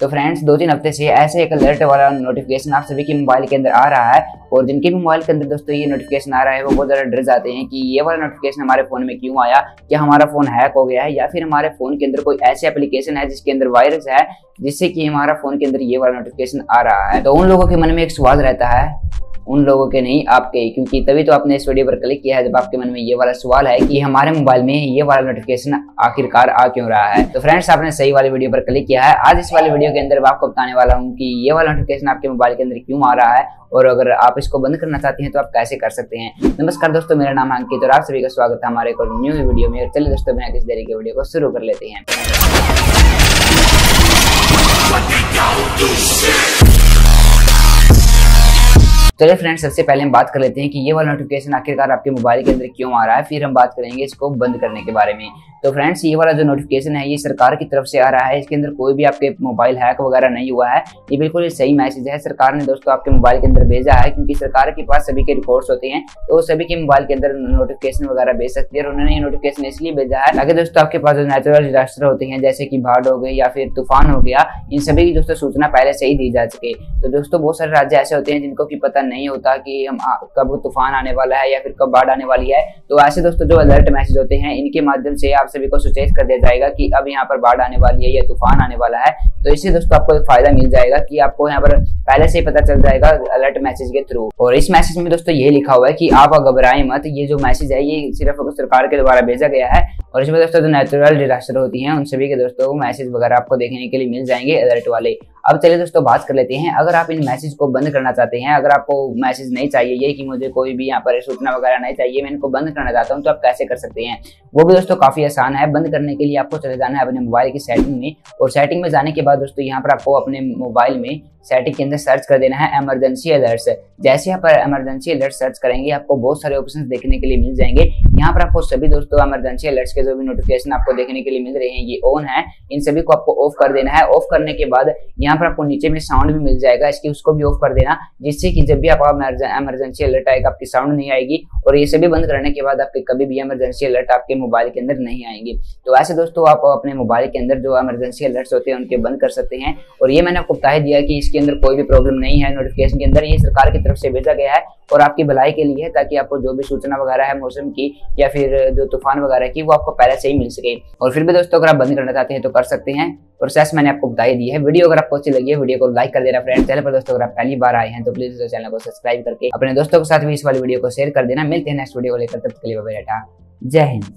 तो फ्रेंड्स 2-3 हफ्ते से ऐसे एक अलर्ट वाला नोटिफिकेशन आप सभी के मोबाइल के अंदर आ रहा है, और जिनके भी मोबाइल के अंदर दोस्तों ये नोटिफिकेशन आ रहा है वो बहुत ज़्यादा डर जाते हैं कि ये वाला नोटिफिकेशन हमारे फ़ोन में क्यों आया, क्या हमारा फ़ोन हैक हो गया है या फिर हमारे फ़ोन के अंदर कोई ऐसी एप्लीकेशन है जिसके अंदर वायरस है जिससे कि हमारा फ़ोन के अंदर ये वाला नोटिफिकेशन आ रहा है। तो उन लोगों के मन में एक सवाल रहता है, उन लोगों के नहीं आपके ही, क्योंकि तभी तो आपने इस वीडियो पर क्लिक किया है जब आपके मन में ये वाला सवाल है कि हमारे मोबाइल में ये वाला नोटिफिकेशन आखिरकार आ क्यों रहा है। तो फ्रेंड्स आपने सही वाले वीडियो पर क्लिक किया है। आज इस वाले वीडियो के अंदर मैं आपको बताने वाला हूँ कि ये वाला नोटिफिकेशन आपके मोबाइल के अंदर क्यों आ रहा है और अगर आप इसको बंद करना चाहते हैं तो आप कैसे कर सकते हैं। नमस्कार दोस्तों, मेरा नाम है अंकित और आप सभी का स्वागत है हमारे एक न्यू वीडियो में। चलिए दोस्तों बिना किसी देरी के वीडियो को शुरू कर लेते हैं। चलिए फ्रेंड्स सबसे पहले हम बात कर लेते हैं कि ये वाला नोटिफिकेशन आखिरकार आपके मोबाइल के अंदर क्यों आ रहा है, फिर हम बात करेंगे इसको बंद करने के बारे में। तो फ्रेंड्स ये वाला जो नोटिफिकेशन है ये सरकार की तरफ से आ रहा है, इसके अंदर कोई भी आपके मोबाइल हैक वगैरह नहीं हुआ है। ये बिल्कुल सही मैसेज है, सरकार ने दोस्तों आपके मोबाइल के अंदर भेजा है, क्योंकि सरकार के पास सभी के रिकॉर्ड्स होते हैं तो सभी के मोबाइल के अंदर नोटिफिकेशन वगैरह भेज सकती है। और उन्होंने ये नोटिफिकेशन इसलिए भेजा है ताकि दोस्तों आपके पास जो नेचुरल डिजास्टर होते हैं जैसे कि बाढ़ हो गई या फिर तूफान हो गया, इन सभी की दोस्तों सूचना पहले से ही दी जा सके। तो दोस्तों बहुत सारे राज्य ऐसे होते हैं जिनको कि पता नहीं होता कि हम कब तूफान आने वाला है या फिर कब बाढ़ आने वाली है, तो ऐसे दोस्तों जो अलर्ट मैसेज होते हैं इनके माध्यम से आप सभी को सुचेत कर दिया जाएगा कि अब यहाँ पर बाढ़ आने वाली है या तूफान आने वाला है। तो इससे दोस्तों आपको एक फायदा मिल जाएगा कि आपको यहाँ पर पहले से ही पता चल जाएगा अलर्ट मैसेज के थ्रू। और इस मैसेज में दोस्तों ये लिखा हुआ है कि आप घबराएं मत, ये जो मैसेज है ये सिर्फ सरकार के द्वारा भेजा गया है। और इसमें दोस्तों जो नेचुरल डिजास्टर होती है उन सभी के दोस्तों मैसेज वगैरह आपको देखने के लिए मिल जाएंगे अलर्ट वाले। अब चलिए दोस्तों बात कर लेते हैं अगर आप इन मैसेज को बंद करना चाहते हैं, अगर आपको मैसेज नहीं चाहिए ये कि मुझे कोई भी यहाँ पर सूचना वगैरह नहीं चाहिए, मैं इनको बंद करना चाहता हूँ, तो आप कैसे कर सकते हैं। वो भी दोस्तों काफी आसान है। बंद करने के लिए आपको चले जाना है अपने मोबाइल की सेटिंग में, और सेटिंग में जाने के बाद दोस्तों यहाँ पर आपको अपने मोबाइल में सेटिंग के अंदर सर्च कर देना है इमरजेंसी अलर्ट्स। जैसे यहाँ पर इमरजेंसी अलर्ट सर्च करेंगे आपको बहुत सारे ऑप्शंस देखने के लिए मिल जाएंगे। यहाँ पर आपको सभी दोस्तों इमरजेंसी अलर्ट्स के जो भी नोटिफिकेशन आपको देखने के लिए मिल रहे हैं ये ऑन है, इन सभी को आपको ऑफ कर देना है। ऑफ करने के बाद यहाँ पर आपको नीचे में साउंड भी मिल जाएगा इसकी, उसको भी ऑफ कर देना, जिससे कि जब भी आपका इमरजेंसी अलर्ट आएगा आपकी साउंड नहीं आएगी। और ये सभी बंद करने के बाद आपके कभी भी इमरजेंसी अलर्ट आपके मोबाइल के अंदर नहीं आएंगे। तो ऐसे दोस्तों आप अपने मोबाइल के अंदर जो इमरजेंसी अलर्ट्स होते हैं उनके बंद कर सकते हैं। और ये मैंने आपको बता दिया कि इसके अंदर कोई भी प्रॉब्लम नहीं है नोटिफिकेशन के अंदर, ये सरकार की तरफ से भेजा गया है और आपकी भलाई के लिए है, ताकि आपको जो भी सूचना वगैरह है मौसम की या फिर जो तूफान वगैरह की वो आपको पहले से ही मिल सके। और फिर भी दोस्तों अगर आप बंद करना चाहते हैं तो कर सकते हैं, प्रोसेस मैंने आपको बता दी है। वीडियो अगर आपको अच्छी लगी है वीडियो को लाइक कर देना। फ्रेंड्स चैनल पर दोस्तों अगर आप पहली बार आए हैं तो प्लीज चैनल को सब्सक्राइब करके अपने दोस्तों के साथ भी इस वाली वीडियो को शेयर कर देना। मिलते हैं नेक्स्ट वीडियो को लेकर, तब तक के लिए बाय बाय, टाटा, जय हिंद।